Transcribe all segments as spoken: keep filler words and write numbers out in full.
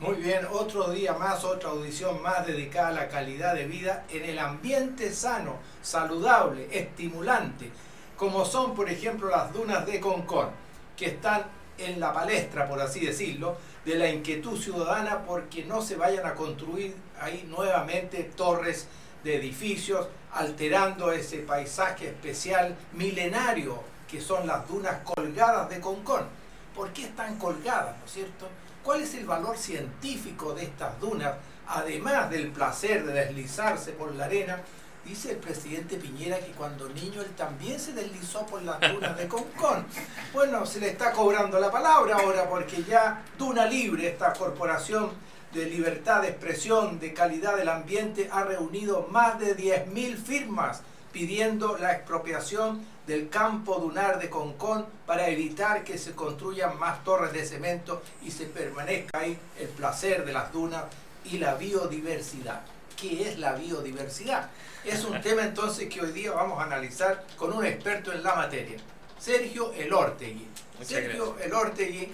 Muy bien, otro día más, otra audición más dedicada a la calidad de vida en el ambiente sano, saludable, estimulante, como son por ejemplo las dunas de Concón, que están en la palestra, por así decirlo, de la inquietud ciudadana porque no se vayan a construir ahí nuevamente torres de edificios, alterando ese paisaje especial milenario que son las dunas colgadas de Concón. ¿Por qué están colgadas, no es cierto? ¿Cuál es el valor científico de estas dunas, además del placer de deslizarse por la arena? Dice el presidente Piñera que cuando niño él también se deslizó por las dunas de Concón. Bueno, se le está cobrando la palabra ahora porque ya Duna Libre, esta corporación de libertad de expresión, de calidad del ambiente, ha reunido más de diez mil firmas pidiendo la expropiación del campo dunar de Concón para evitar que se construyan más torres de cemento y se permanezca ahí el placer de las dunas y la biodiversidad. ¿Qué es la biodiversidad? Es un tema entonces que hoy día vamos a analizar con un experto en la materia, Sergio Elórtegui. Sergio Elórtegui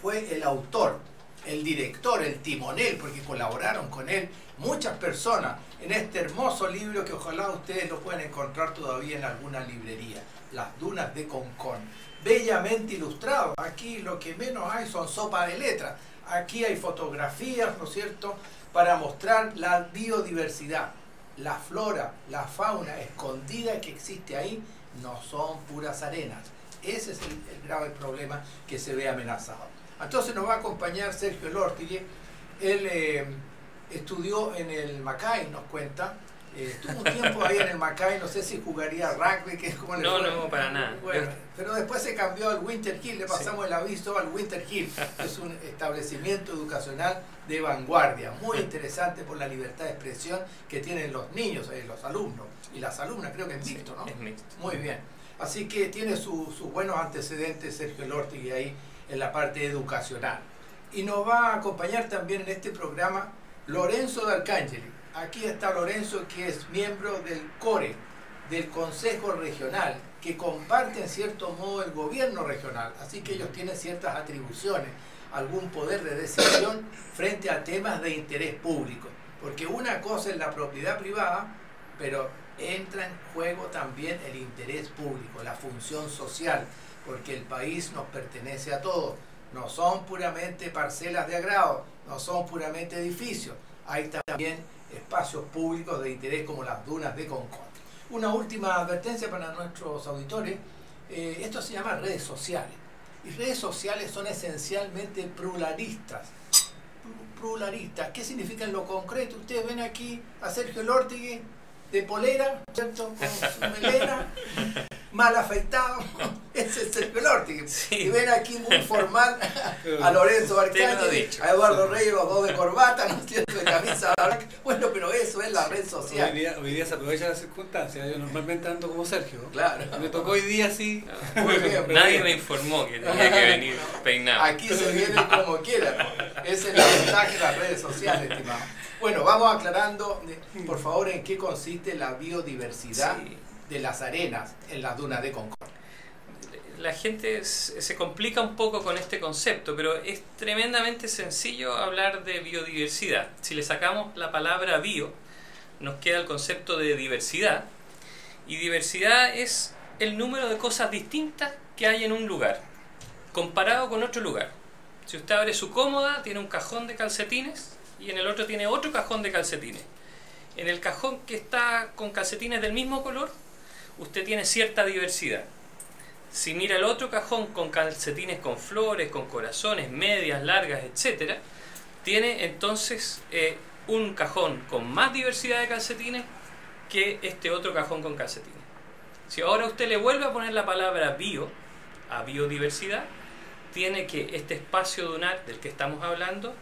fue el autor, el director, el timonel, porque colaboraron con él muchas personas en este hermoso libro que ojalá ustedes lo puedan encontrar todavía en alguna librería, Las Dunas de Concón, bellamente ilustrado. Aquí lo que menos hay son sopa de letras, aquí hay fotografías, ¿no es cierto?, para mostrar la biodiversidad, la flora, la fauna escondida que existe ahí, no son puras arenas. Ese es el, el grave problema que se ve amenazado. Entonces nos va a acompañar Sergio Elórtegui. Él eh, estudió en el Mackay, nos cuenta. Eh, estuvo un tiempo ahí en el Mackay, no sé si jugaría rugby, que es como... No, el... no, para nada. Bueno, pero después se cambió al Winter Hill, le pasamos sí. el aviso al Winter Hill. Es un establecimiento educacional de vanguardia, muy interesante por la libertad de expresión que tienen los niños, eh, los alumnos y las alumnas, creo que es mixto, sí, ¿no? Es mixto. Muy bien. Así que tiene su, sus buenos antecedentes Sergio Elórtegui ahí en la parte educacional. Y nos va a acompañar también en este programa Lorenzo Arcángeli. Aquí está Lorenzo, que es miembro del CORE, del Consejo Regional, que comparte en cierto modo el gobierno regional, así que ellos tienen ciertas atribuciones, algún poder de decisión frente a temas de interés público, porque una cosa es la propiedad privada, pero entra en juego también el interés público, la función social, porque el país nos pertenece a todos, no son puramente parcelas de agrado, no son puramente edificios, hay también espacios públicos de interés como las dunas de Concón. Una última advertencia para nuestros auditores, eh, esto se llama redes sociales, y redes sociales son esencialmente pluralistas. Pluralistas, ¿qué significa en lo concreto? Ustedes ven aquí a Sergio Elórtegui de polera, ¿cierto?, con su melena, mal afeitado, ese es Sergio Elórtegui. Sí. Y ven aquí muy formal a Lorenzo Arcángeli, a Eduardo Reyes, los dos de corbata, ¿no es cierto?, de camisa blanca. Bueno, pero eso es la red social. Hoy día, hoy día se aprovecha la circunstancia, yo normalmente ando como Sergio. Claro. Me tocó hoy día así. Muy bien, nadie bien. me informó que tenía que venir peinado. Aquí se viene como quiera, ¿no? Esa es la ventaja de las redes sociales, estimado. Bueno, vamos aclarando, por favor, en qué consiste la biodiversidad sí. de las arenas en las dunas de Concón. La gente se complica un poco con este concepto, pero es tremendamente sencillo hablar de biodiversidad. Si le sacamos la palabra bio, nos queda el concepto de diversidad. Y diversidad es el número de cosas distintas que hay en un lugar, comparado con otro lugar. Si usted abre su cómoda, tiene un cajón de calcetines, y en el otro tiene otro cajón de calcetines. En el cajón que está con calcetines del mismo color, usted tiene cierta diversidad. Si mira el otro cajón con calcetines con flores, con corazones, medias, largas, etcétera, tiene entonces eh, un cajón con más diversidad de calcetines que este otro cajón con calcetines. Si ahora usted le vuelve a poner la palabra bio a biodiversidad, tiene que este espacio dunar del que estamos hablando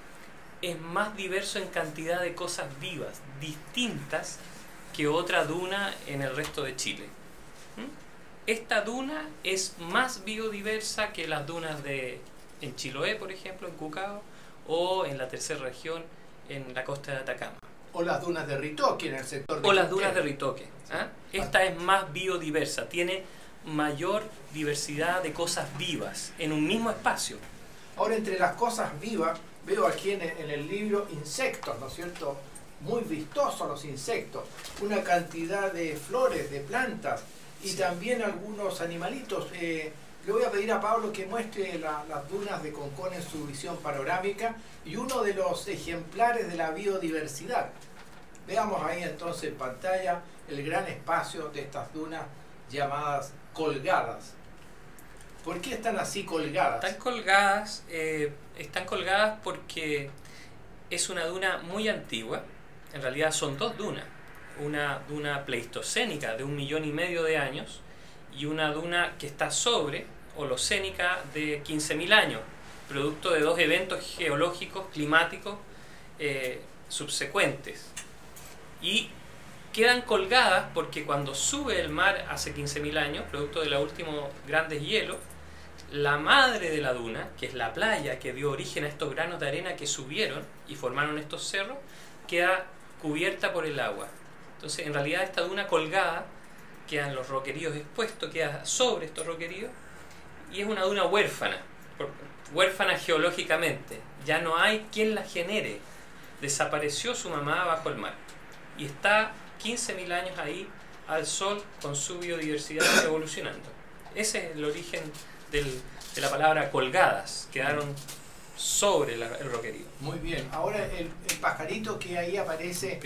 es más diverso en cantidad de cosas vivas, distintas, que otra duna en el resto de Chile. ¿Mm? Esta duna es más biodiversa que las dunas de en Chiloé, por ejemplo, en Cucao, o en la tercera región, en la costa de Atacama. O las dunas de Ritoque, en el sector de... O las dunas de Ritoque. ¿Ah? Esta es más biodiversa, tiene mayor diversidad de cosas vivas en un mismo espacio. Ahora, entre las cosas vivas Veo aquí en el libro insectos, ¿no es cierto? Muy vistosos los insectos, una cantidad de flores, de plantas y sí. También algunos animalitos. Eh, le voy a pedir a Pablo que muestre la, las dunas de Concón en su visión panorámica y uno de los ejemplares de la biodiversidad. Veamos ahí entonces en pantalla el gran espacio de estas dunas llamadas colgadas. ¿Por qué están así colgadas? Están colgadas, eh, están colgadas porque es una duna muy antigua. En realidad son dos dunas, una duna pleistocénica de un millón y medio de años y una duna que está sobre, holocénica, de quince mil años, producto de dos eventos geológicos, climáticos, eh, subsecuentes. Y quedan colgadas porque cuando sube el mar hace quince mil años, producto de los últimos grandes hielos, la madre de la duna, que es la playa que dio origen a estos granos de arena que subieron y formaron estos cerros, queda cubierta por el agua. Entonces, en realidad, esta duna colgada, quedan los roqueríos expuestos, queda sobre estos roqueríos, y es una duna huérfana, huérfana geológicamente. Ya no hay quien la genere. Desapareció su mamá bajo el mar. Y está quince mil años ahí, al sol, con su biodiversidad evolucionando. Ese es el origen del, de la palabra colgadas, quedaron sobre la, el roquerío. Muy bien, ahora el, el pajarito que ahí aparece,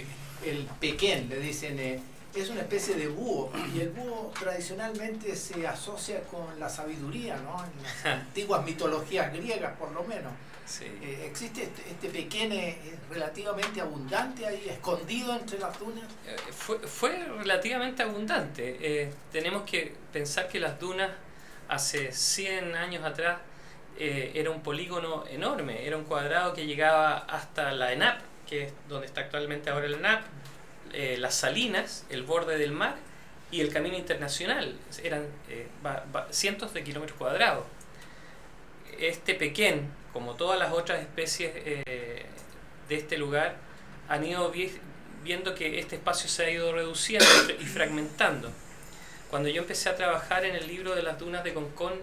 el pequén, le dicen, eh, es una especie de búho, y el búho tradicionalmente se asocia con la sabiduría, ¿no? En las antiguas mitologías griegas, por lo menos. Sí. Eh, ¿Existe este, este pequeño eh, relativamente abundante ahí, escondido entre las dunas? Eh, fue, fue relativamente abundante. Eh, tenemos que pensar que las dunas hace cien años atrás eh, era un polígono enorme, era un cuadrado que llegaba hasta la ENAP, que es donde está actualmente ahora la ENAP, eh, las salinas, el borde del mar y el camino internacional. Eran eh, va, va, cientos de kilómetros cuadrados. Este pequeño, como todas las otras especies eh, de este lugar, han ido vi viendo que este espacio se ha ido reduciendo y fragmentando. Cuando yo empecé a trabajar en el libro de las dunas de Concón,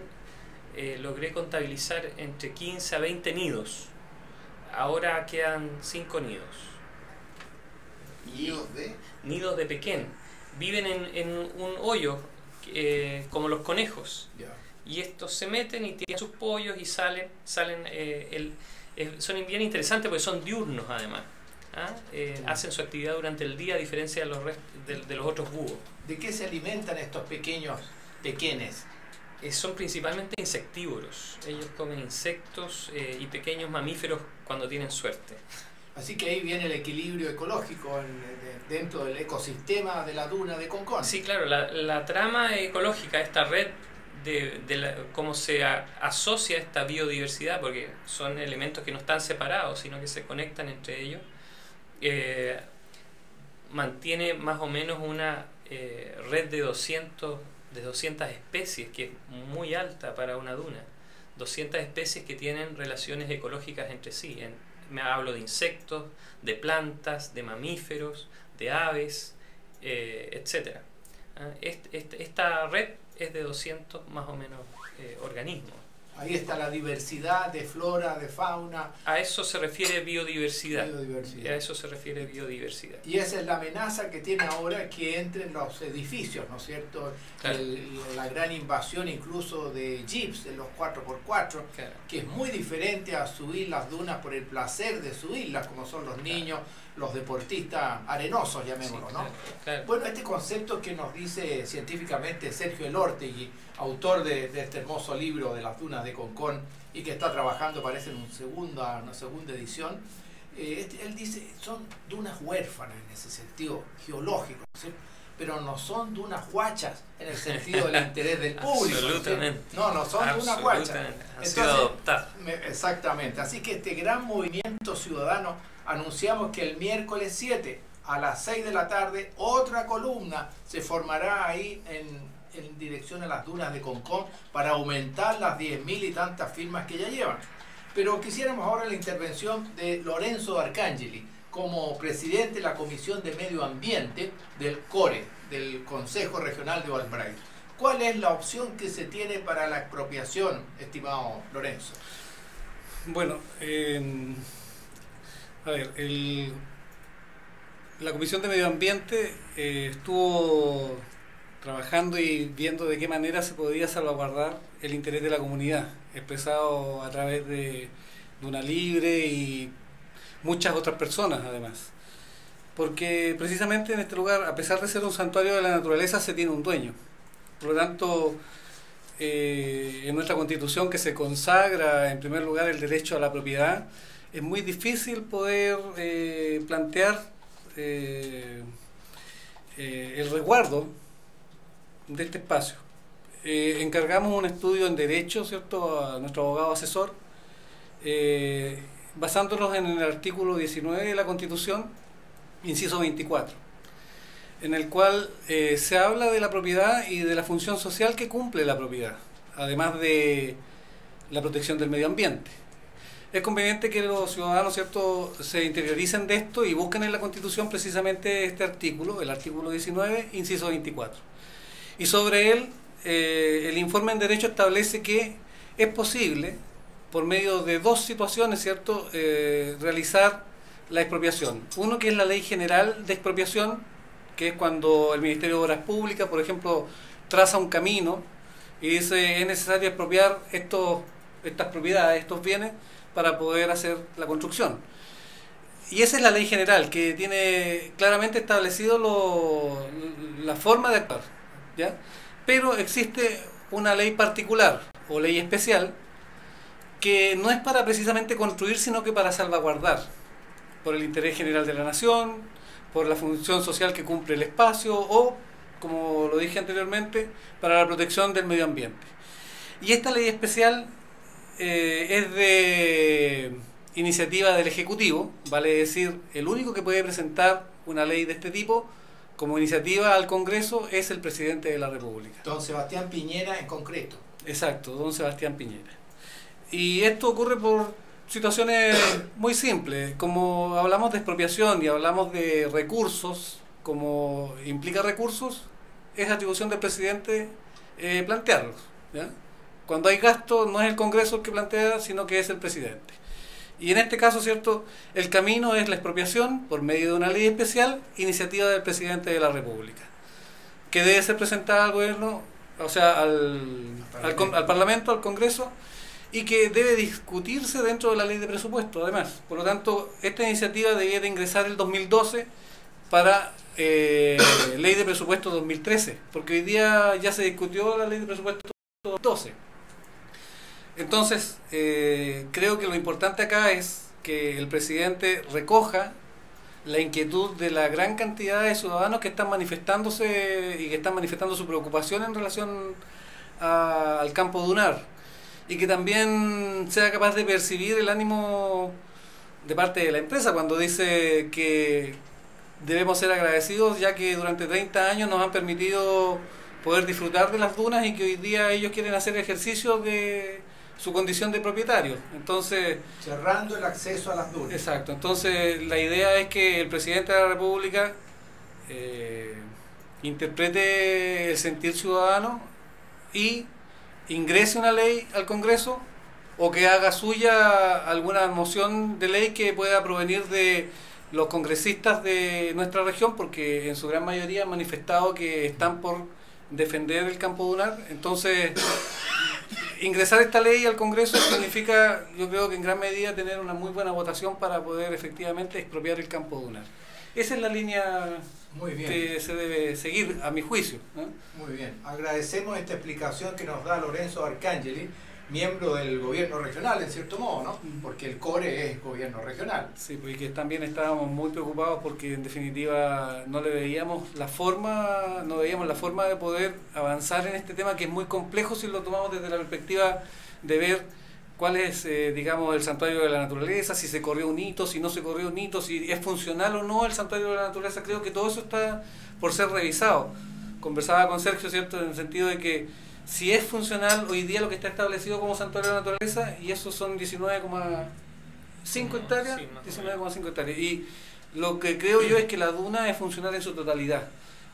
eh, logré contabilizar entre quince a veinte nidos. Ahora quedan cinco nidos. ¿Nidos de? Nidos de pequén. Viven en, en un hoyo, eh, como los conejos. Yeah. Y estos se meten y tienen sus pollos y salen, salen eh, el, eh, son bien interesantes porque son diurnos además. ¿Ah? Eh, hacen su actividad durante el día a diferencia de los, de, de los otros búhos. ¿De qué se alimentan estos pequeños pequenes? Eh, son principalmente insectívoros. Ellos comen insectos eh, y pequeños mamíferos cuando tienen suerte. Así que ahí viene el equilibrio ecológico en, de, dentro del ecosistema de la duna de Concón. Sí, claro, la, la trama ecológica, esta red de, de la, cómo se a, asocia esta biodiversidad, porque son elementos que no están separados, sino que se conectan entre ellos, eh, mantiene más o menos una eh, red de doscientas especies, que es muy alta para una duna. doscientas especies que tienen relaciones ecológicas entre sí. En, me hablo de insectos, de plantas, de mamíferos, de aves, eh, etcétera. Este, este, esta red es de doscientos más o menos eh, organismos. Ahí está la diversidad de flora, de fauna. A eso se refiere biodiversidad. biodiversidad. A eso se refiere biodiversidad. Y esa es la amenaza que tiene ahora que entren los edificios, ¿no es cierto? Claro. El, la gran invasión incluso de jeeps, en los cuatro por cuatro, claro, que es muy diferente a subir las dunas por el placer de subirlas, como son los niños, claro, los deportistas arenosos, llamémoslo, sí, claro, ¿no? Claro. Bueno, este concepto que nos dice científicamente Sergio Elórtegui, autor de, de este hermoso libro de las dunas de Concón y que está trabajando, parece, en un segunda, una segunda edición, eh, él dice son dunas huérfanas en ese sentido geológico, ¿sí? Pero no son dunas huachas en el sentido del interés del público. Absolutamente. ¿Sí? No, no son dunas huachas. Han sido adoptadas. Exactamente. Así que este gran movimiento ciudadano, anunciamos que el miércoles siete a las seis de la tarde otra columna se formará ahí en en dirección a las dunas de Concón para aumentar las diez mil y tantas firmas que ya llevan. Pero quisiéramos ahora la intervención de Lorenzo Arcángeli como presidente de la Comisión de Medio Ambiente del CORE, del Consejo Regional de Valparaíso. ¿Cuál es la opción que se tiene para la expropiación, estimado Lorenzo? Bueno, eh, a ver, el, la Comisión de Medio Ambiente eh, estuvo trabajando y viendo de qué manera se podía salvaguardar el interés de la comunidad, expresado a través de Duna Libre y muchas otras personas además. Porque precisamente en este lugar, a pesar de ser un santuario de la naturaleza, se tiene un dueño. Por lo tanto, eh, en nuestra Constitución, que se consagra en primer lugar el derecho a la propiedad, es muy difícil poder eh, plantear eh, eh, el resguardo de este espacio. Eh, encargamos un estudio en Derecho, ¿cierto?, a nuestro abogado asesor, eh, basándonos en el artículo diecinueve de la Constitución, inciso veinticuatro, en el cual eh, se habla de la propiedad y de la función social que cumple la propiedad, además de la protección del medio ambiente. Es conveniente que los ciudadanos, ¿cierto?, se interioricen de esto y busquen en la Constitución precisamente este artículo, el artículo diecinueve, inciso veinticuatro. Y sobre él, eh, el informe en Derecho establece que es posible, por medio de dos situaciones, ¿cierto?, eh, realizar la expropiación. Uno, que es la Ley General de Expropiación, que es cuando el Ministerio de Obras Públicas, por ejemplo, traza un camino y dice es necesario expropiar estos, estas propiedades, estos bienes, para poder hacer la construcción. Y esa es la Ley General, que tiene claramente establecido lo, la forma de actuar, ¿ya? Pero existe una ley particular o ley especial que no es para precisamente construir, sino que para salvaguardar, por el interés general de la nación, por la función social que cumple el espacio o, como lo dije anteriormente, para la protección del medio ambiente. Y esta ley especial eh, es de iniciativa del Ejecutivo, vale decir, el único que puede presentar una ley de este tipo como iniciativa al Congreso es el Presidente de la República. Don Sebastián Piñera en concreto. Exacto, don Sebastián Piñera. Y esto ocurre por situaciones muy simples, como hablamos de expropiación y hablamos de recursos, como implica recursos, es atribución del presidente eh, plantearlos, ¿ya? Cuando hay gasto no es el Congreso el que plantea, sino que es el presidente. Y en este caso, cierto, el camino es la expropiación por medio de una ley especial, iniciativa del presidente de la República, que debe ser presentada al gobierno, o sea, al, al, al, al Parlamento, al Congreso, y que debe discutirse dentro de la ley de presupuesto, además. Por lo tanto, esta iniciativa debiera ingresar el dos mil doce para eh, ley de presupuesto dos mil trece, porque hoy día ya se discutió la ley de presupuesto dos mil doce. Entonces, eh, creo que lo importante acá es que el presidente recoja la inquietud de la gran cantidad de ciudadanos que están manifestándose y que están manifestando su preocupación en relación a, al campo dunar, y que también sea capaz de percibir el ánimo de parte de la empresa cuando dice que debemos ser agradecidos, ya que durante treinta años nos han permitido poder disfrutar de las dunas y que hoy día ellos quieren hacer ejercicio de su condición de propietario, entonces cerrando el acceso a las dunas. Exacto, entonces la idea es que el presidente de la República eh, interprete el sentir ciudadano y ingrese una ley al Congreso, o que haga suya alguna moción de ley que pueda provenir de los congresistas de nuestra región, porque en su gran mayoría han manifestado que están por defender el campo dunar. Entonces, ingresar esta ley al Congreso significa, yo creo que en gran medida, tener una muy buena votación para poder efectivamente expropiar el campo dunar. Esa es la línea muy bien que se debe seguir, a mi juicio, ¿no? Muy bien. Agradecemos esta explicación que nos da Lorenzo Arcángeli, miembro del gobierno regional, en cierto modo, ¿no? Porque el CORE es gobierno regional. Sí, pues, y que también estábamos muy preocupados porque en definitiva no le veíamos la forma, no veíamos la forma de poder avanzar en este tema, que es muy complejo si lo tomamos desde la perspectiva de ver cuál es, eh, digamos, el santuario de la naturaleza, si se corrió un hito, si no se corrió un hito, si es funcional o no el santuario de la naturaleza. Creo que todo eso está por ser revisado. Conversaba con Sergio, ¿cierto?, en el sentido de que si es funcional hoy día lo que está establecido como santuario de la naturaleza, y eso son diecinueve coma cinco hectáreas, diecinueve coma cinco hectáreas, y lo que creo yo es que la duna es funcional en su totalidad,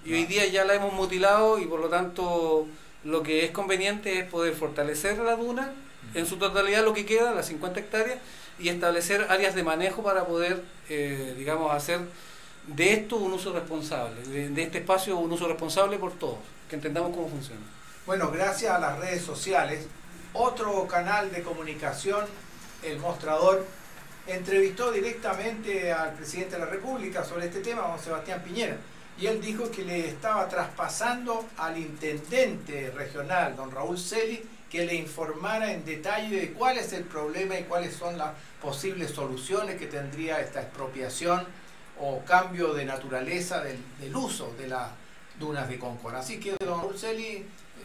y hoy día ya la hemos mutilado, y por lo tanto lo que es conveniente es poder fortalecer la duna en su totalidad lo que queda, las cincuenta hectáreas, y establecer áreas de manejo para poder, eh, digamos, hacer de esto un uso responsable, de, de este espacio un uso responsable por todos, que entendamos cómo funciona. Bueno, gracias a las redes sociales, otro canal de comunicación, El Mostrador, entrevistó directamente al presidente de la República sobre este tema, don Sebastián Piñera, y él dijo que le estaba traspasando al intendente regional, don Raúl Celis, que le informara en detalle de cuál es el problema y cuáles son las posibles soluciones que tendría esta expropiación o cambio de naturaleza del, del uso de las dunas de Concón. Así que don Raúl Celis,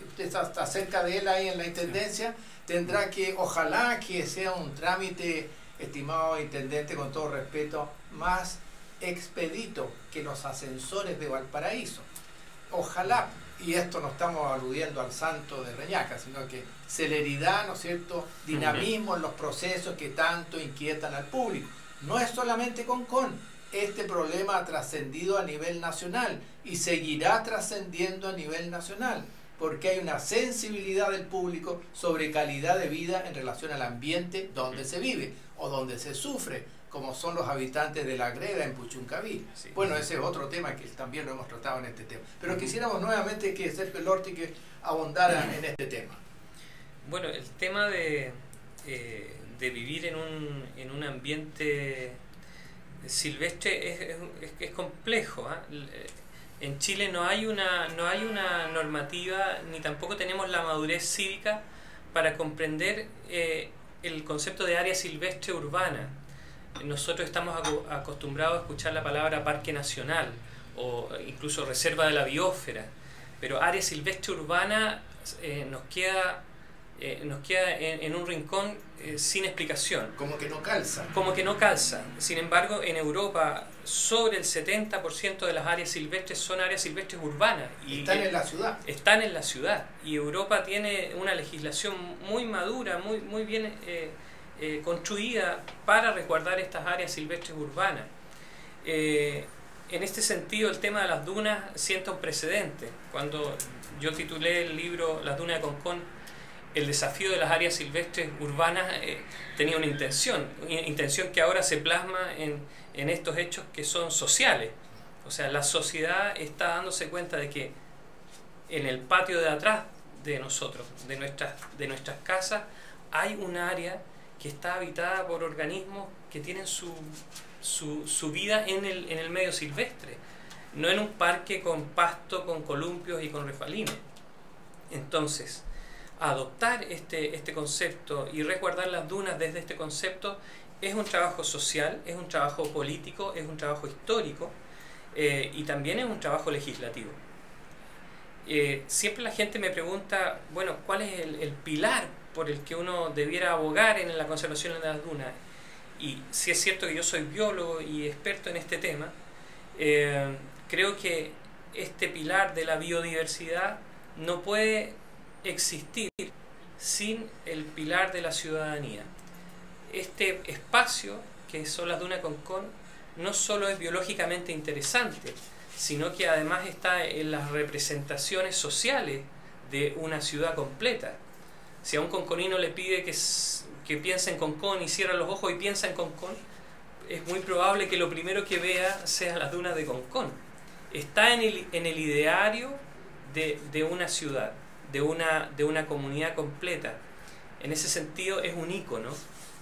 usted está cerca de él ahí en la intendencia, tendrá que, ojalá que sea un trámite, estimado intendente, con todo respeto, más expedito que los ascensores de Valparaíso. Ojalá, y esto no estamos aludiendo al santo de Reñaca, sino que celeridad, ¿no es cierto?, dinamismo en los procesos que tanto inquietan al público. No es solamente Concón, este problema ha trascendido a nivel nacional y seguirá trascendiendo a nivel nacional, porque hay una sensibilidad del público sobre calidad de vida en relación al ambiente donde se vive o donde se sufre, como son los habitantes de La Greda en Puchuncaví. Sí. Bueno, ese es otro tema que también lo hemos tratado en este tema. Pero uh-huh. quisiéramos nuevamente que Sergio Elórtegui abundara uh-huh. en este tema. Bueno, el tema de, eh, de vivir en un, en un ambiente silvestre es, es, es complejo, ¿eh? En Chile no hay una no hay una normativa, ni tampoco tenemos la madurez cívica para comprender eh, el concepto de área silvestre urbana. Nosotros estamos acostumbrados a escuchar la palabra parque nacional o incluso reserva de la biosfera, pero área silvestre urbana eh, nos queda eh, nos queda en, en un rincón eh, sin explicación. Como que no calza. Como que no calza. Sin embargo, en Europa sobre el setenta por ciento de las áreas silvestres son áreas silvestres urbanas. Y están en la ciudad. Están en la ciudad. Y Europa tiene una legislación muy madura, muy, muy bien eh, Eh, construida para resguardar estas áreas silvestres urbanas. Eh, en este sentido, el tema de las dunas sienta un precedente. Cuando yo titulé el libro Las Dunas de Concón, el desafío de las áreas silvestres urbanas eh, tenía una intención, una intención que ahora se plasma en, en estos hechos que son sociales. O sea, la sociedad está dándose cuenta de que en el patio de atrás de nosotros, de nuestras, de nuestras casas, hay un área que está habitada por organismos que tienen su, su, su vida en el, en el medio silvestre, no en un parque con pasto, con columpios y con refalines. Entonces, adoptar este, este concepto y resguardar las dunas desde este concepto es un trabajo social, es un trabajo político, es un trabajo histórico eh, y también es un trabajo legislativo. Eh, siempre la gente me pregunta, bueno, ¿cuál es el, el pilar por el que uno debiera abogar en la conservación de las dunas? Y si es cierto que yo soy biólogo y experto en este tema, eh, creo que este pilar de la biodiversidad no puede existir sin el pilar de la ciudadanía. Este espacio que son las dunas Concón no solo es biológicamente interesante, sino que además está en las representaciones sociales de una ciudad completa. Si a un conconino le pide que, que piense en Concón y cierra los ojos y piensa en Concón, es muy probable que lo primero que vea sean las dunas de Concón. Está en el, en el ideario de, de una ciudad, de una, de una comunidad completa. En ese sentido es un ícono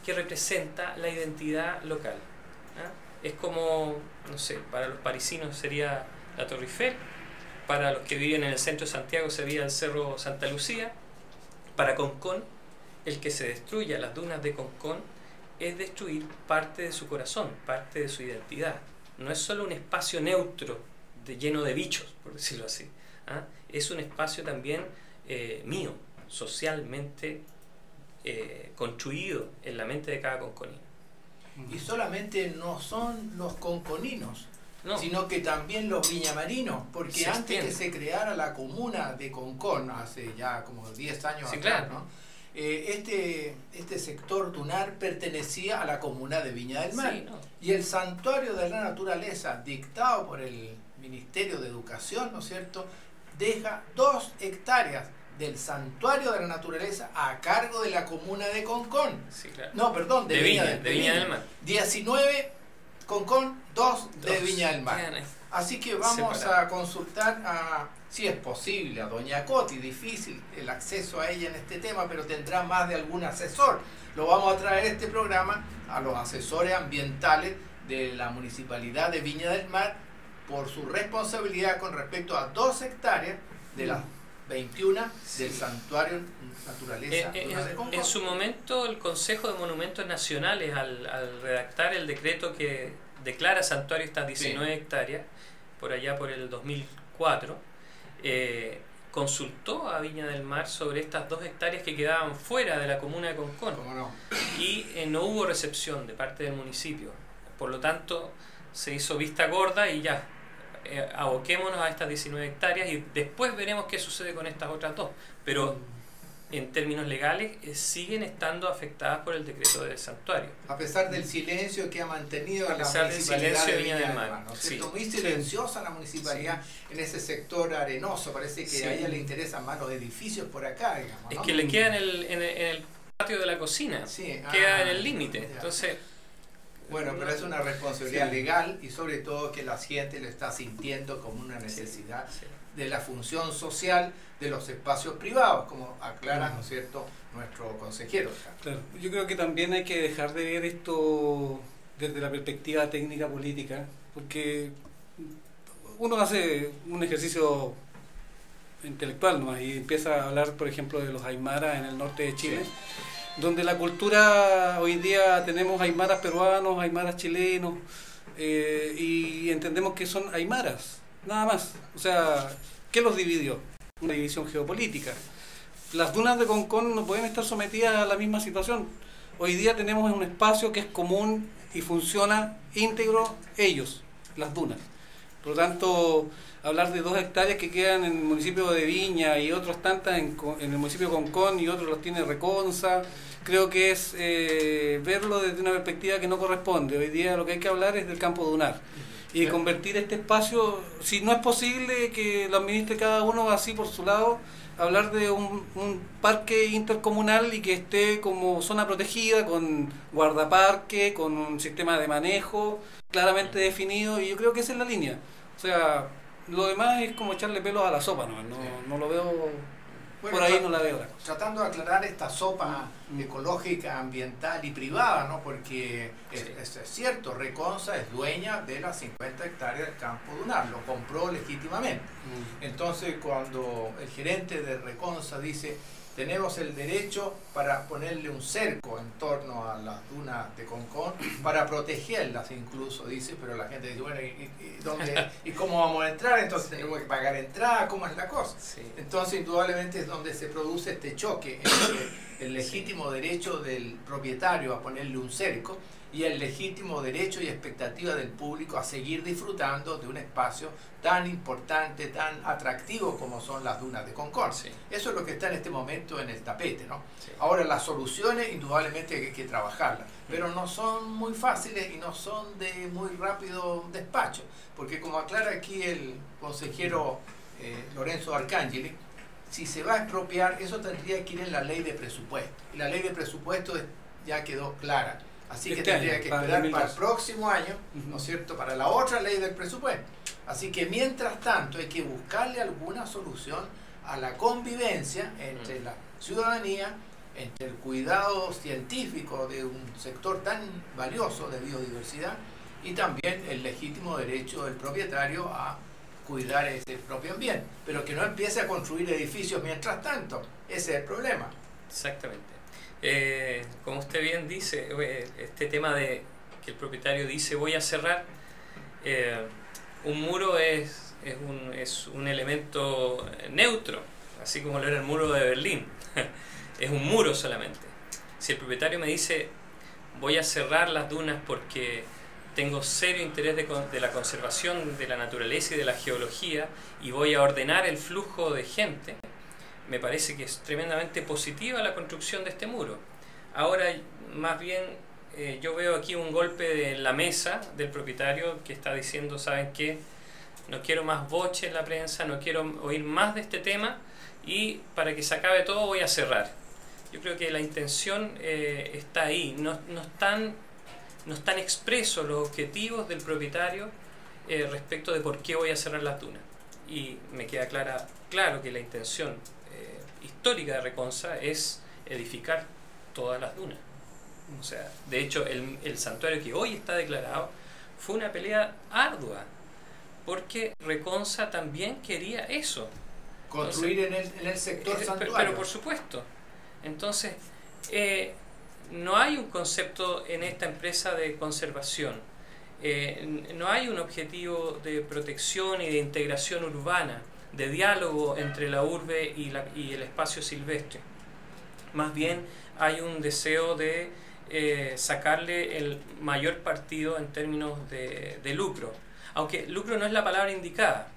que representa la identidad local. ¿eh? Es como, no sé, para los parisinos sería la Torre Eiffel, para los que viven en el centro de Santiago sería el Cerro Santa Lucía. Para Concón, el que se destruya las dunas de Concón es destruir parte de su corazón, parte de su identidad. No es solo un espacio neutro, de, lleno de bichos, por decirlo así. ¿Ah? Es un espacio también eh, mío, socialmente eh, construido en la mente de cada conconino. Y solamente no son los conconinos, no, sino que también los viñamarinos, porque se antes extiende. Que se creara la comuna de Concón, hace ya como diez años sí, atrás, claro. ¿no? eh, este, este sector dunar pertenecía a la comuna de Viña del Mar, sí, no. y el santuario de la naturaleza, dictado por el Ministerio de Educación, ¿no es cierto?, deja dos hectáreas del Santuario de la Naturaleza a cargo de la comuna de Concón. Sí, claro. No, perdón, de, de, Viña, de, de Viña del Mar. diecinueve Concón, dos de Viña del Mar. Bien. Así que vamos Separado. a consultar a, si es posible, a doña Coti. Difícil el acceso a ella en este tema, pero tendrá más de algún asesor. Lo vamos a traer este programa a los asesores ambientales de la Municipalidad de Viña del Mar por su responsabilidad con respecto a dos hectáreas de las veintiuna sí. del Santuario Naturaleza. Eh, eh, en, en su momento el Consejo de Monumentos Nacionales al, al redactar el decreto que declara santuario estas diecinueve sí. hectáreas, por allá por el dos mil cuatro, eh, consultó a Viña del Mar sobre estas dos hectáreas que quedaban fuera de la comuna de Concón. ¿Cómo no? Y eh, no hubo recepción de parte del municipio. Por lo tanto, se hizo vista gorda y ya, eh, aboquémonos a estas diecinueve hectáreas y después veremos qué sucede con estas otras dos. Pero en términos legales eh, siguen estando afectadas por el decreto del santuario. A pesar del silencio que ha mantenido a la municipalidad de Viña del Mar. ¿No? Sí. Muy silenciosa sí. la municipalidad sí. en ese sector arenoso. Parece que sí. a ella le interesan más los edificios por acá, digamos, ¿no? Es que le queda en el, en el, en el patio de la cocina, sí. ah, queda en el límite. Entonces... Bueno, pero es una responsabilidad sí. legal y sobre todo que la gente lo está sintiendo como una necesidad sí, sí. de la función social de los espacios privados, como aclara, ¿no es cierto?, nuestro consejero. Claro. Yo creo que también hay que dejar de ver esto desde la perspectiva técnica política, porque uno hace un ejercicio intelectual nomás y empieza a hablar, por ejemplo, de los aymaras en el norte de Chile. Sí. Donde la cultura, hoy día tenemos aymaras peruanos, aymaras chilenos, eh, y entendemos que son aymaras, nada más. O sea, ¿qué los dividió? Una división geopolítica. Las dunas de Concón no pueden estar sometidas a la misma situación. Hoy día tenemos un espacio que es común y funciona íntegro ellos, las dunas. Por lo tanto, hablar de dos hectáreas que quedan en el municipio de Viña y otras tantas en, en el municipio de Concón y otros los tiene Reconsa, creo que es eh, verlo desde una perspectiva que no corresponde. Hoy día lo que hay que hablar es del campo dunar y de convertir este espacio, si no es posible que lo administre cada uno así por su lado, hablar de un, un parque intercomunal y que esté como zona protegida, con guardaparque, con un sistema de manejo claramente definido, y yo creo que esa es la línea. O sea, lo demás es como echarle pelos a la sopa, no, no, no lo veo, bueno, por ahí no la veo. Tratando de aclarar esta sopa mm. ecológica, ambiental y privada, ¿no? Porque sí. es, es cierto, Reconsa es dueña de las cincuenta hectáreas del campo dunar, lo compró legítimamente. Mm. Entonces, cuando el gerente de Reconsa dice, tenemos el derecho para ponerle un cerco en torno a las dunas de Concón, para protegerlas incluso, dice, pero la gente dice, bueno, ¿y, y, dónde, ¿y cómo vamos a entrar? Entonces tenemos que pagar entrada, ¿cómo es la cosa? Sí. Entonces indudablemente es donde se produce este choque entre el legítimo sí. derecho del propietario a ponerle un cerco y el legítimo derecho y expectativa del público a seguir disfrutando de un espacio tan importante, tan atractivo como son las dunas de Concón. Sí. Eso es lo que está en este momento en el tapete, ¿no? Sí. Ahora, las soluciones indudablemente hay que trabajarlas, pero no son muy fáciles y no son de muy rápido despacho, porque como aclara aquí el consejero eh, Lorenzo Arcángeli, si se va a expropiar, eso tendría que ir en la ley de presupuesto, y la ley de presupuesto ya quedó clara. Así que este tendría año, que esperar para, para el próximo año, uh-huh. ¿no es cierto?, para la otra ley del presupuesto. Así que mientras tanto hay que buscarle alguna solución a la convivencia entre uh-huh. la ciudadanía, entre el cuidado científico de un sector tan valioso de biodiversidad y también el legítimo derecho del propietario a cuidar ese propio ambiente. Pero que no empiece a construir edificios mientras tanto, ese es el problema. Exactamente. Eh, como usted bien dice, este tema de que el propietario dice voy a cerrar, eh, un muro es, es, un, es un elemento neutro, así como lo era el muro de Berlín, es un muro solamente. Si el propietario me dice voy a cerrar las dunas porque tengo serio interés de, de la conservación de la naturaleza y de la geología y voy a ordenar el flujo de gente, me parece que es tremendamente positiva la construcción de este muro. Ahora, más bien, eh, yo veo aquí un golpe de la mesa del propietario que está diciendo, ¿saben qué? No quiero más boche en la prensa, no quiero oír más de este tema, Y para que se acabe todo voy a cerrar. Yo creo que la intención eh, está ahí. No, no, están, no están expresos los objetivos del propietario eh, respecto de por qué voy a cerrar las dunas. Y me queda clara, claro que la intención eh, histórica de Reconsa es edificar todas las dunas. O sea, de hecho, el, el santuario que hoy está declarado fue una pelea ardua, porque Reconsa también quería eso. Construir Entonces, en, el, en el sector es, santuario. Pero, pero por supuesto. Entonces, eh, no hay un concepto en esta empresa de conservación. Eh, no hay un objetivo de protección y de integración urbana, de diálogo entre la urbe y, la, y el espacio silvestre. Más bien hay un deseo de eh, sacarle el mayor partido en términos de, de lucro. Aunque lucro no es la palabra indicada,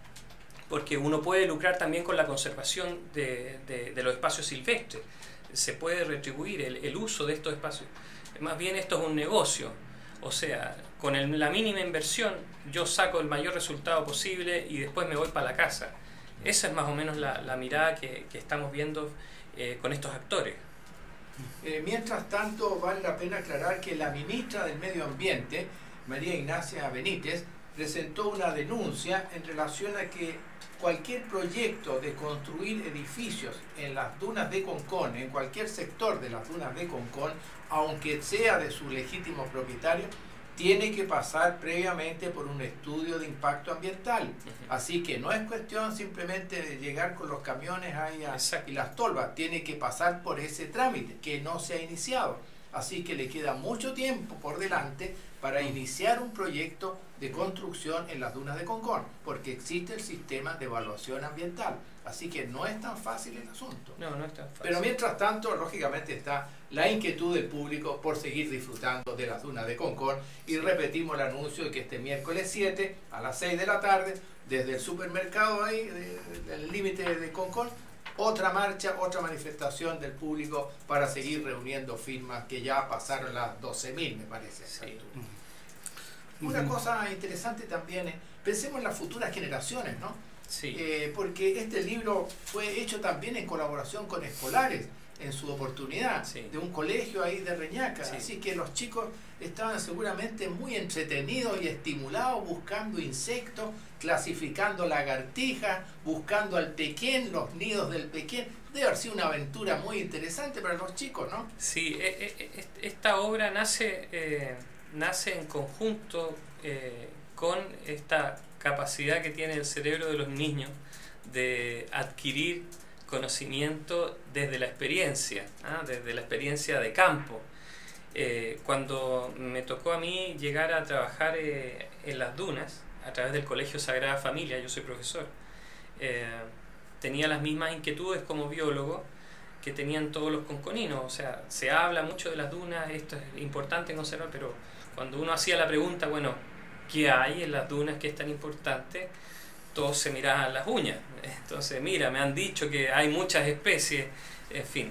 porque uno puede lucrar también con la conservación de, de, de los espacios silvestres. Se puede retribuir el, el uso de estos espacios. Más bien esto es un negocio. O sea, con el, la mínima inversión yo saco el mayor resultado posible y después me voy para la casa. Esa es más o menos la, la mirada que, que estamos viendo eh, con estos actores. Eh, mientras tanto, vale la pena aclarar que la ministra del Medio Ambiente, María Ignacia Benítez, presentó una denuncia en relación a que cualquier proyecto de construir edificios en las dunas de Concón, en cualquier sector de las dunas de Concón, aunque sea de su legítimo propietario, tiene que pasar previamente por un estudio de impacto ambiental. Así que no es cuestión simplemente de llegar con los camiones ahí a, y las tolvas, tiene que pasar por ese trámite que no se ha iniciado. Así que le queda mucho tiempo por delante para iniciar un proyecto de construcción en las dunas de Concón, porque existe el sistema de evaluación ambiental. Así que no es tan fácil el asunto. No, no es tan fácil. Pero mientras tanto, lógicamente está la inquietud del público por seguir disfrutando de las dunas de Concón. Y repetimos el anuncio de que este miércoles siete a las seis de la tarde, desde el supermercado ahí, del límite de Concón, otra marcha, otra manifestación del público para seguir reuniendo firmas que ya pasaron las doce mil, me parece. Sí. Una cosa interesante también es, pensemos en las futuras generaciones, ¿no? Sí. Eh, porque este libro fue hecho también en colaboración con escolares, en su oportunidad, sí, de un colegio ahí de Reñaca. Sí. Así que los chicos estaban seguramente muy entretenidos y estimulados buscando insectos, clasificando lagartijas, buscando al pequén, los nidos del pequén. Debe haber sido una aventura muy interesante para los chicos, ¿no? Sí, esta obra nace, eh, nace en conjunto eh, con esta capacidad que tiene el cerebro de los niños de adquirir conocimiento desde la experiencia, ¿ah? desde la experiencia de campo. Eh, cuando me tocó a mí llegar a trabajar eh, en las dunas, a través del Colegio Sagrada Familia, yo soy profesor, eh, tenía las mismas inquietudes como biólogo que tenían todos los conconinos. O sea, se habla mucho de las dunas, esto es importante conservar, pero cuando uno hacía la pregunta, bueno, ¿qué hay en las dunas que es tan importante?, todos se miraban las uñas. Entonces, mira, me han dicho que hay muchas especies, en fin.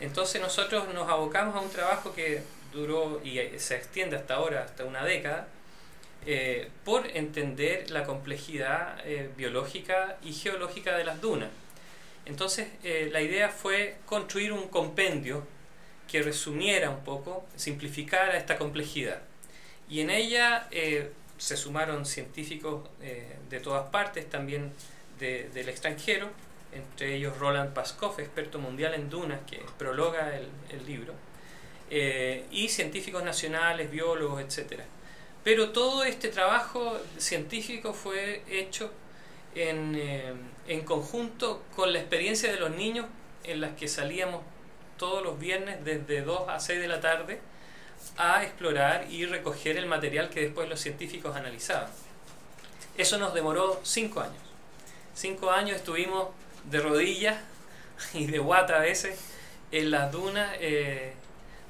Entonces nosotros nos abocamos a un trabajo que duró y se extiende hasta ahora, hasta una década, eh, por entender la complejidad eh, biológica y geológica de las dunas. Entonces eh, la idea fue construir un compendio que resumiera un poco, simplificara esta complejidad. Y en ella eh, se sumaron científicos eh, de todas partes, también de, del extranjero, entre ellos Roland Paskoff, experto mundial en dunas, que prologa el, el libro, eh, y científicos nacionales, biólogos, etcétera. Pero todo este trabajo científico fue hecho en, eh, en conjunto con la experiencia de los niños, en las que salíamos todos los viernes desde dos a seis de la tarde a explorar y recoger el material que después los científicos analizaban. Eso nos demoró cinco años. Cinco años estuvimos de rodillas y de guata a veces en las dunas, eh,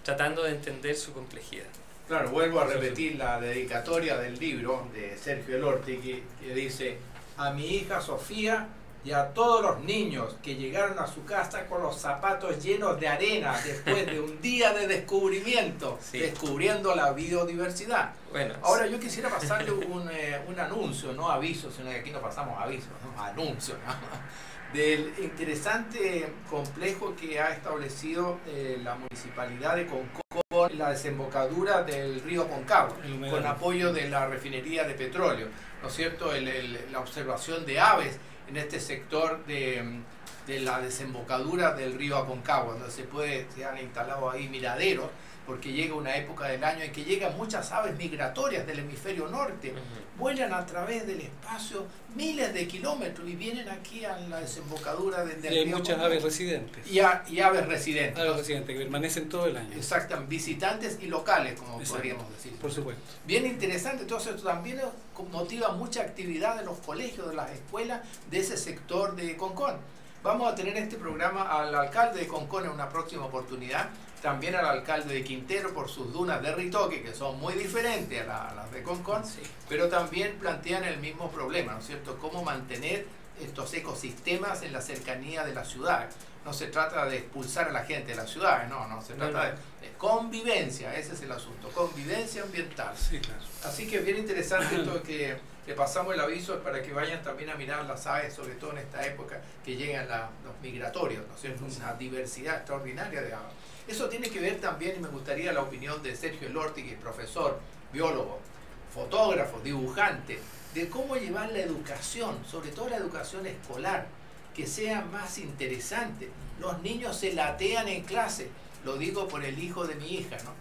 tratando de entender su complejidad. Claro, vuelvo a repetir la dedicatoria del libro de Sergio Elórtegui, que dice: a mi hija Sofía, y a todos los niños que llegaron a su casa con los zapatos llenos de arena después de un día de descubrimiento, sí. descubriendo la biodiversidad. Bueno, ahora yo quisiera pasarle un, eh, un anuncio, no aviso, sino que aquí no pasamos avisos, ¿no? anuncio, ¿no? del interesante complejo que ha establecido eh, la municipalidad de Concón, con la desembocadura del río Aconcagua, con apoyo de la refinería de petróleo, ¿no es cierto? El, el, la observación de aves en este sector de, de la desembocadura del río Aconcagua, donde se puede, se han instalado ahí miraderos, porque llega una época del año en que llegan muchas aves migratorias del hemisferio norte, uh-huh. vuelan a través del espacio miles de kilómetros y vienen aquí a la desembocadura del, del y hay río muchas Aconcagua. Aves residentes. Y, a, y aves residentes. Aves residentes, que permanecen todo el año. Exactamente, visitantes y locales, como Exacto. podríamos decir. Por supuesto. Bien interesante, entonces esto también motiva mucha actividad de los colegios, de las escuelas, de ese sector de Concón. Vamos a tener este programa al alcalde de Concón en una próxima oportunidad, también al alcalde de Quintero por sus dunas de Ritoque, que son muy diferentes a, la, a las de Concón, sí. pero también plantean el mismo problema, ¿no es cierto? Cómo mantener estos ecosistemas en la cercanía de la ciudad. No se trata de expulsar a la gente de la ciudad, no, no, se trata no, no. de convivencia, ese es el asunto, convivencia ambiental. Sí, claro. Así que es bien interesante esto que... Le pasamos el aviso para que vayan también a mirar las aves, sobre todo en esta época que llegan la, los migratorios, ¿no es cierto? Una diversidad extraordinaria de aves. Eso tiene que ver también, y me gustaría la opinión de Sergio Elórtegui, profesor, biólogo, fotógrafo, dibujante, de cómo llevar la educación, sobre todo la educación escolar, que sea más interesante. Los niños se latean en clase. Lo digo por el hijo de mi hija, ¿no?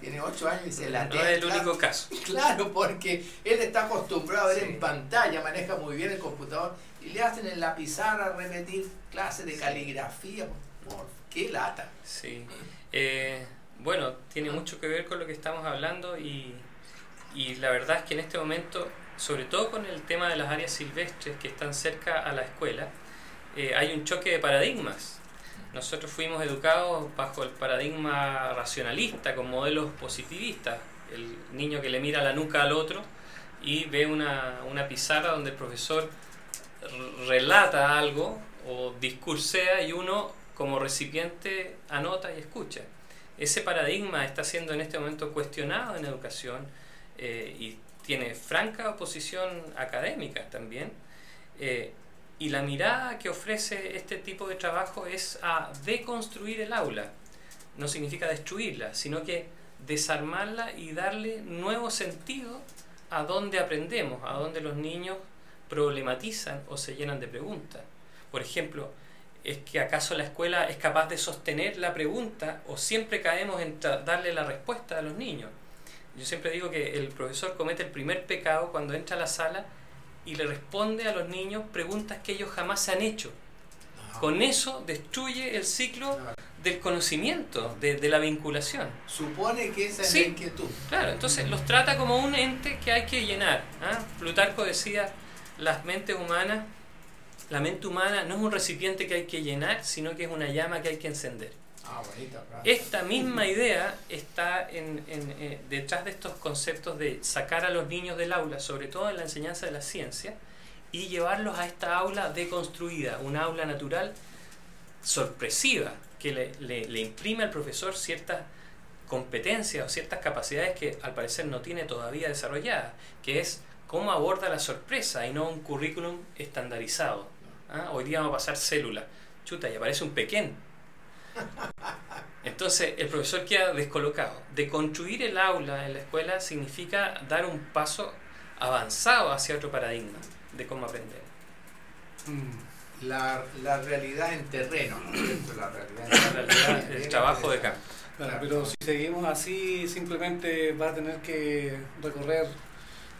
Tiene ocho años y se la... No es el único caso. Claro, porque él está acostumbrado a ver sí. en pantalla, maneja muy bien el computador, y le hacen en la pizarra repetir clases de caligrafía. ¡Por qué lata! Sí. Eh, bueno, tiene mucho que ver con lo que estamos hablando, y, y la verdad es que en este momento, sobre todo con el tema de las áreas silvestres que están cerca a la escuela, eh, hay un choque de paradigmas. Nosotros fuimos educados bajo el paradigma racionalista, con modelos positivistas. El niño que le mira la nuca al otro y ve una, una pizarra donde el profesor relata algo o discursea y uno como recipiente anota y escucha. Ese paradigma está siendo en este momento cuestionado en educación eh, y tiene franca oposición académica también. Eh, Y la mirada que ofrece este tipo de trabajo es a deconstruir el aula. No significa destruirla, sino que desarmarla y darle nuevo sentido a donde aprendemos, a donde los niños problematizan o se llenan de preguntas. Por ejemplo, ¿es que acaso la escuela es capaz de sostener la pregunta o siempre caemos en darle la respuesta a los niños? Yo siempre digo que el profesor comete el primer pecado cuando entra a la sala y le responde a los niños preguntas que ellos jamás se han hecho. No. Con eso destruye el ciclo no. del conocimiento, de, de la vinculación. Supone que esa es sí. la inquietud. Claro, entonces los trata como un ente que hay que llenar. ¿eh? Plutarco decía, las mentes humanas, la mente humana no es un recipiente que hay que llenar, sino que es una llama que hay que encender. Ah, bonita, claro. Esta misma idea está en, en, eh, detrás de estos conceptos de sacar a los niños del aula, sobre todo en la enseñanza de la ciencia, y llevarlos a esta aula deconstruida, una aula natural sorpresiva, que le, le, le imprime al profesor ciertas competencias o ciertas capacidades que al parecer no tiene todavía desarrolladas, que es cómo aborda la sorpresa y no un currículum estandarizado. ¿Ah? Hoy día vamos a pasar célula, chuta, y aparece un pequeño. Entonces el profesor queda descolocado. Deconstruir el aula en la escuela significa dar un paso avanzado hacia otro paradigma de cómo aprender. La, la realidad en terreno, ¿no? la realidad, la realidad el trabajo de campo. Bueno, pero si seguimos así simplemente va a tener que recorrer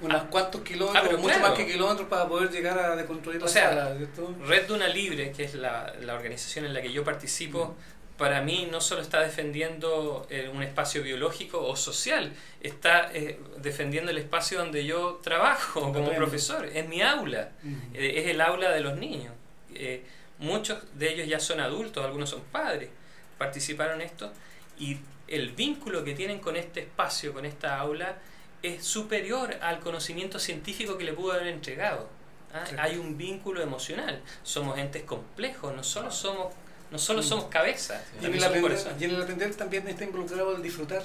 unos ah, cuantos kilómetros, ah, mucho claro. más que kilómetros para poder llegar a deconstruir la o sea, sala, ¿cierto? Red Duna Libre, que es la, la organización en la que yo participo, mm. para mí no solo está defendiendo eh, un espacio biológico o social, está eh, defendiendo el espacio donde yo trabajo como Totalmente. profesor, es mi aula, uh-huh. eh, es el aula de los niños. Eh, muchos de ellos ya son adultos, algunos son padres, participaron en esto, y el vínculo que tienen con este espacio, con esta aula, es superior al conocimiento científico que le pudo haber entregado. ¿ah? Sí. Hay un vínculo emocional. Somos entes complejos, no solo somos, no solo sí. somos cabeza. Sí. Y, en el somos aprender, y en el aprender también está involucrado el disfrutar.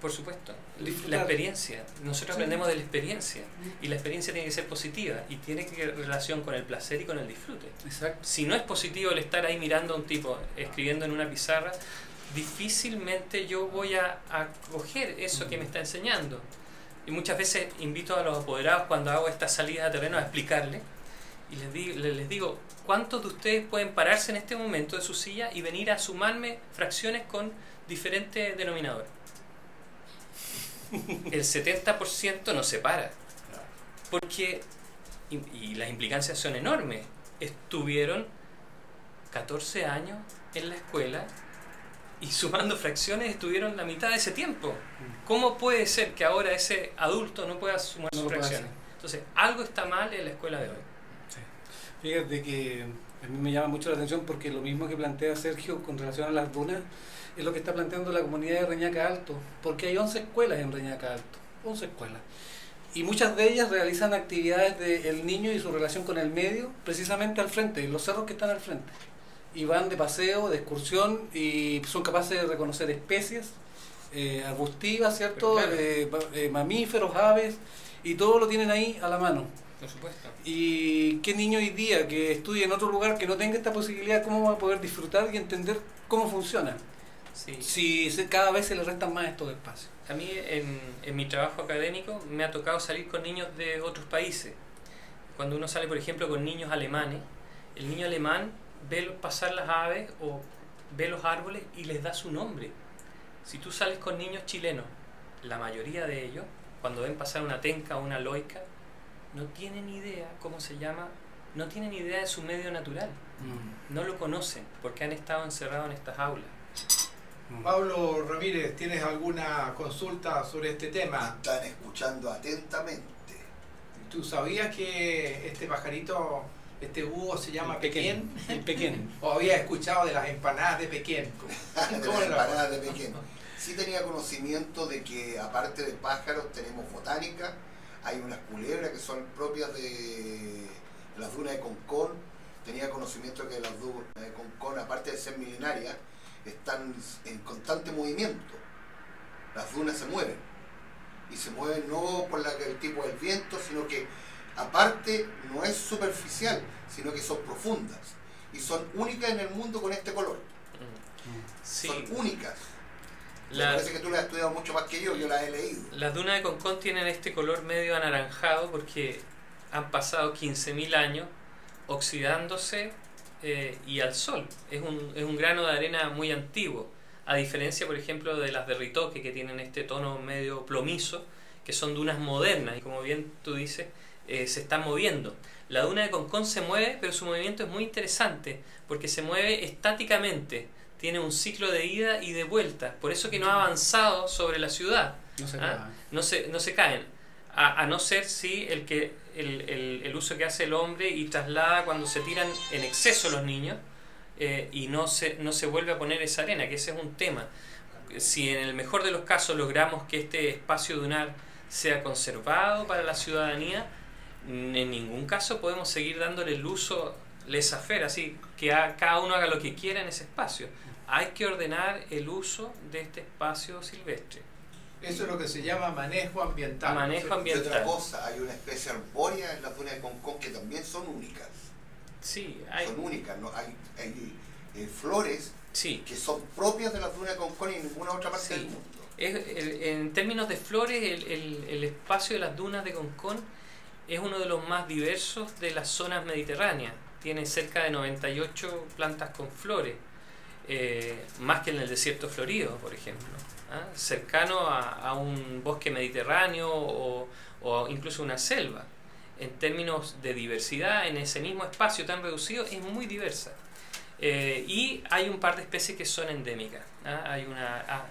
Por supuesto, disfrutar. La experiencia. Nosotros sí. aprendemos de la experiencia. Y la experiencia tiene que ser positiva y tiene que tener relación con el placer y con el disfrute. Exacto. Si no es positivo el estar ahí mirando a un tipo escribiendo en una pizarra, difícilmente yo voy a acoger eso que me está enseñando. Y muchas veces invito a los apoderados cuando hago estas salidas a terreno a explicarles y les digo, les digo ¿cuántos de ustedes pueden pararse en este momento de su silla y venir a sumarme fracciones con diferentes denominadores? El setenta por ciento no se para, porque y, y las implicancias son enormes. Estuvieron catorce años en la escuela y sumando fracciones estuvieron la mitad de ese tiempo. ¿Cómo puede ser que ahora ese adulto no pueda sumar no sus fracciones? Entonces, algo está mal en la escuela de hoy. Sí. Fíjate que a mí me llama mucho la atención porque lo mismo que plantea Sergio con relación a las dunas es lo que está planteando la comunidad de Reñaca Alto, porque hay once escuelas en Reñaca Alto, once escuelas. Y muchas de ellas realizan actividades del niño y su relación con el medio precisamente al frente, en los cerros que están al frente. Y van de paseo, de excursión, y son capaces de reconocer especies eh, arbustivas, ¿cierto? Claro. Eh, eh, mamíferos, aves, y todo lo tienen ahí a la mano. Por supuesto. Y qué niño hoy día que estudie en otro lugar que no tenga esta posibilidad, ¿cómo va a poder disfrutar y entender cómo funciona? Sí. Si se, cada vez se le restan más estos espacios. A mí, en, en mi trabajo académico, me ha tocado salir con niños de otros países. Cuando uno sale, por ejemplo, con niños alemanes, el niño alemán ve pasar las aves o ve los árboles y les da su nombre. Si tú sales con niños chilenos, la mayoría de ellos, cuando ven pasar una tenca o una loica, no tienen idea cómo se llama, no tienen idea de su medio natural. Mm. No lo conocen porque han estado encerrados en estas aulas. Mm. Pablo Ramírez, ¿tienes alguna consulta sobre este tema? Están escuchando atentamente. ¿Tú sabías que este pajarito... este búho se llama Pequeño? Pequeño. ¿O había escuchado de las empanadas de Pequeño? De las empanadas de Pequeño. Sí tenía conocimiento de que aparte de pájaros tenemos botánica, hay unas culebras que son propias de las dunas de Concón. Tenía conocimiento que las dunas de Concón, aparte de ser milenarias, están en constante movimiento. Las dunas se mueven. Y se mueven no por el tipo del viento, sino que aparte no es superficial, sino que son profundas y son únicas en el mundo con este color. Sí. Son únicas. La... me parece que tú las has estudiado mucho más que yo, yo las he leído. Las dunas de Concón tienen este color medio anaranjado porque han pasado quince mil años oxidándose eh, y al sol. Es un, es un grano de arena muy antiguo, a diferencia por ejemplo de las de Ritoque, que tienen este tono medio plomizo, que son dunas modernas y como bien tú dices, Eh, se están moviendo. La duna de Concón se mueve, pero su movimiento es muy interesante porque se mueve estáticamente, tiene un ciclo de ida y de vuelta, por eso que no ha avanzado sobre la ciudad. No se, ¿ah? no se, no se caen, a, a no ser si sí, el, que, el, el, el uso que hace el hombre y traslada cuando se tiran en exceso los niños eh, y no se, no se vuelve a poner esa arena, que ese es un tema. Si en el mejor de los casos logramos que este espacio dunar sea conservado para la ciudadanía, en ningún caso podemos seguir dándole el uso laissez-faire, así que a, cada uno haga lo que quiera en ese espacio. Hay que ordenar el uso de este espacio silvestre. Eso es lo que se llama manejo ambiental. Manejo ¿no? ambiental. Y otra cosa, hay una especie arbórea en las dunas de Concón que también son únicas. Sí, hay. Son únicas, ¿no? Hay, hay eh, flores sí. que son propias de las dunas de Concón y en ninguna otra parte sí. del mundo. Es, el, en términos de flores, el, el, el espacio de las dunas de Concón es uno de los más diversos de las zonas mediterráneas. Tiene cerca de noventa y ocho plantas con flores, eh, más que en el desierto florido, por ejemplo, ¿ah? cercano a, a un bosque mediterráneo o, o incluso una selva. En términos de diversidad, en ese mismo espacio tan reducido, es muy diversa. Eh, y hay un par de especies que son endémicas. ¿ah? Hay una... Ah,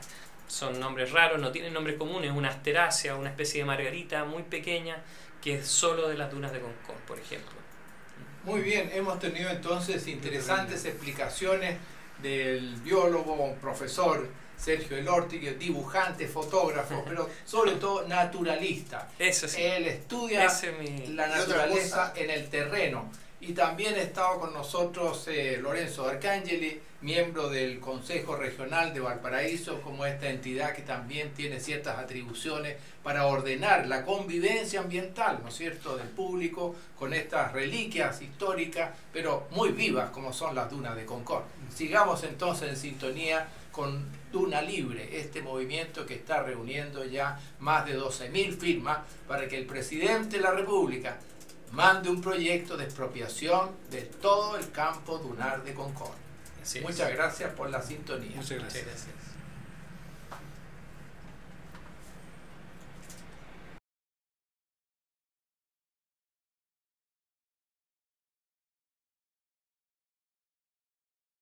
son nombres raros, no tienen nombres comunes, una asterácea, una especie de margarita muy pequeña que es solo de las dunas de Concón, por ejemplo. Muy bien, hemos tenido entonces interesantes explicaciones del biólogo, profesor Sergio Elórtegui, dibujante, fotógrafo, pero sobre todo naturalista. Eso sí. Él estudia es mi... la naturaleza en el terreno. Y también ha estado con nosotros eh, Lorenzo Arcángeli, miembro del Consejo Regional de Valparaíso, como esta entidad que también tiene ciertas atribuciones para ordenar la convivencia ambiental, ¿no es cierto?, del público con estas reliquias históricas, pero muy vivas como son las dunas de Concón. Sigamos entonces en sintonía con Duna Libre, este movimiento que está reuniendo ya más de doce mil firmas para que el presidente de la República mande un proyecto de expropiación de todo el campo dunar de Concón. Muchas gracias por la sintonía. Muchas gracias. Muchas gracias.